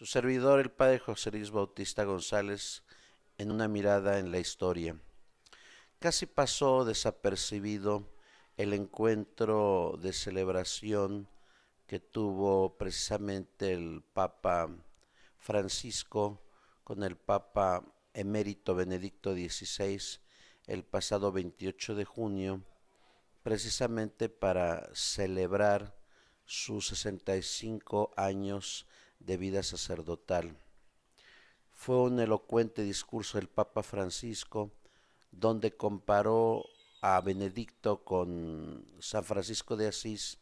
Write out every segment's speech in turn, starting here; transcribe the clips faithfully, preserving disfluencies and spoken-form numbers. Su servidor, el padre José Luis Bautista González, en una mirada en la historia. Casi pasó desapercibido el encuentro de celebración que tuvo precisamente el Papa Francisco con el Papa emérito Benedicto dieciséis el pasado veintiocho de junio, precisamente para celebrar sus sesenta y cinco años de vida sacerdotal. Fue un elocuente discurso del Papa Francisco, donde comparó a Benedicto con San Francisco de Asís,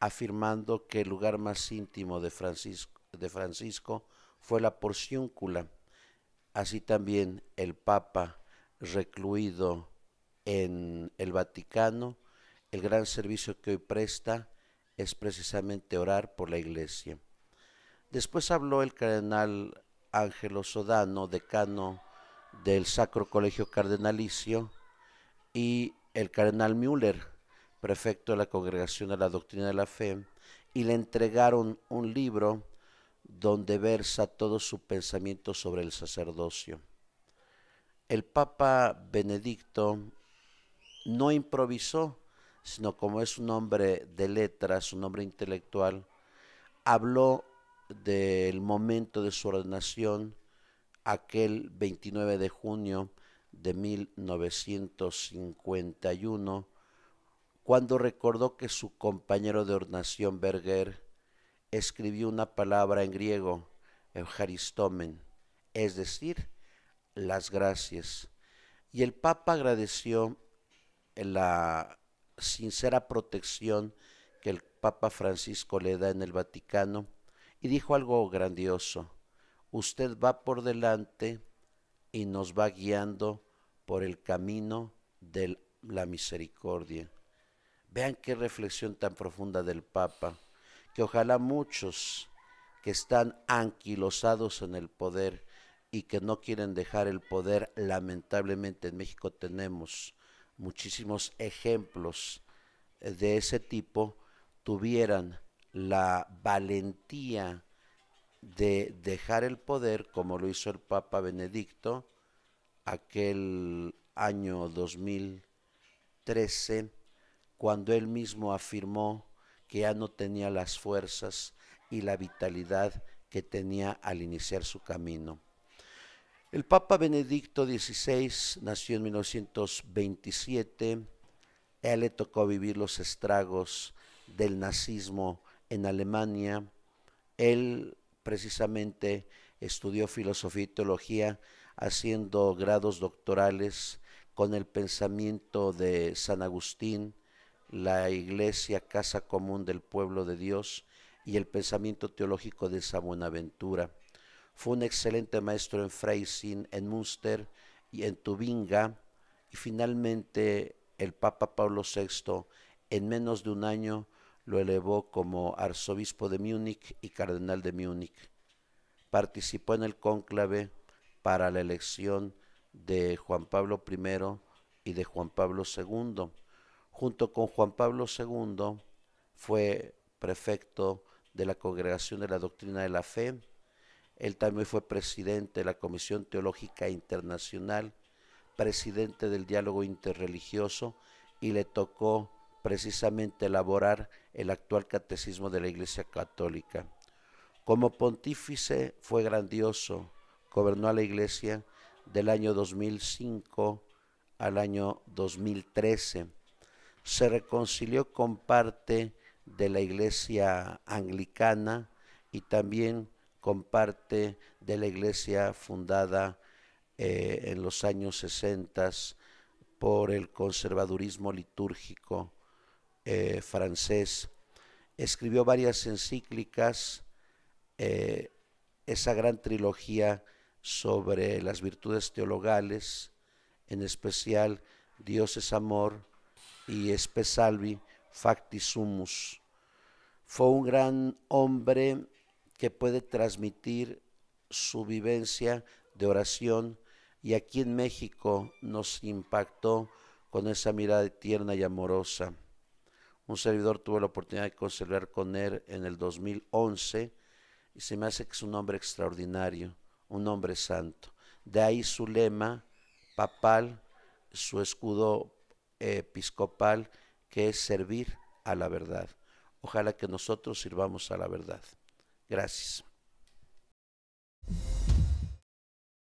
afirmando que el lugar más íntimo de Francisco, de Francisco fue la Porciúncula. Así también el Papa, recluido en el Vaticano, el gran servicio que hoy presta es precisamente orar por la Iglesia. Después habló el cardenal Ángelo Sodano, decano del Sacro Colegio Cardenalicio, y el cardenal Müller, prefecto de la Congregación de la Doctrina de la Fe, y le entregaron un libro donde versa todo su pensamiento sobre el sacerdocio. El Papa Benedicto no improvisó, sino como es un hombre de letras, un hombre intelectual, habló del momento de su ordenación, aquel veintinueve de junio de mil novecientos cincuenta y uno, cuando recordó que su compañero de ordenación, Berger, escribió una palabra en griego, Eucharistomen, es decir, las gracias. Y el Papa agradeció la sincera protección que el Papa Francisco le da en el Vaticano y dijo algo grandioso: usted va por delante y nos va guiando por el camino de la misericordia. Vean qué reflexión tan profunda del Papa, que ojalá muchos que están anquilosados en el poder y que no quieren dejar el poder, lamentablemente en México tenemos muchísimos ejemplos de ese tipo, tuvieran la valentía de dejar el poder, como lo hizo el Papa Benedicto aquel año dos mil trece, cuando él mismo afirmó que ya no tenía las fuerzas y la vitalidad que tenía al iniciar su camino. El Papa Benedicto dieciséis nació en mil novecientos veintisiete, a él le tocó vivir los estragos del nazismo en Alemania. Él precisamente estudió filosofía y teología, haciendo grados doctorales con el pensamiento de San Agustín, la Iglesia casa común del pueblo de Dios, y el pensamiento teológico de San Buenaventura. Fue un excelente maestro en Freising, en Münster y en Tubinga, y finalmente el Papa Pablo sexto en menos de un año lo elevó como arzobispo de Múnich y cardenal de Múnich. Participó en el cónclave para la elección de Juan Pablo primero y de Juan Pablo segundo. Junto con Juan Pablo segundo fue prefecto de la Congregación de la Doctrina de la Fe. Él también fue presidente de la Comisión Teológica Internacional, presidente del diálogo interreligioso, y le tocó precisamente elaborar el actual catecismo de la Iglesia Católica. Como pontífice fue grandioso, gobernó a la Iglesia del año dos mil cinco al año dos mil trece. Se reconcilió con parte de la Iglesia anglicana y también con parte de la Iglesia fundada eh, en los años sesenta por el conservadurismo litúrgico Eh, francés. Escribió varias encíclicas, eh, esa gran trilogía sobre las virtudes teologales, en especial Dios es amor y Spe Salvi, Facti sumus. Fue un gran hombre que puede transmitir su vivencia de oración, y aquí en México nos impactó con esa mirada tierna y amorosa. Un servidor tuvo la oportunidad de conservar con él en el dos mil once y se me hace que es un hombre extraordinario, un hombre santo. De ahí su lema papal, su escudo episcopal, que es servir a la verdad. Ojalá que nosotros sirvamos a la verdad. Gracias.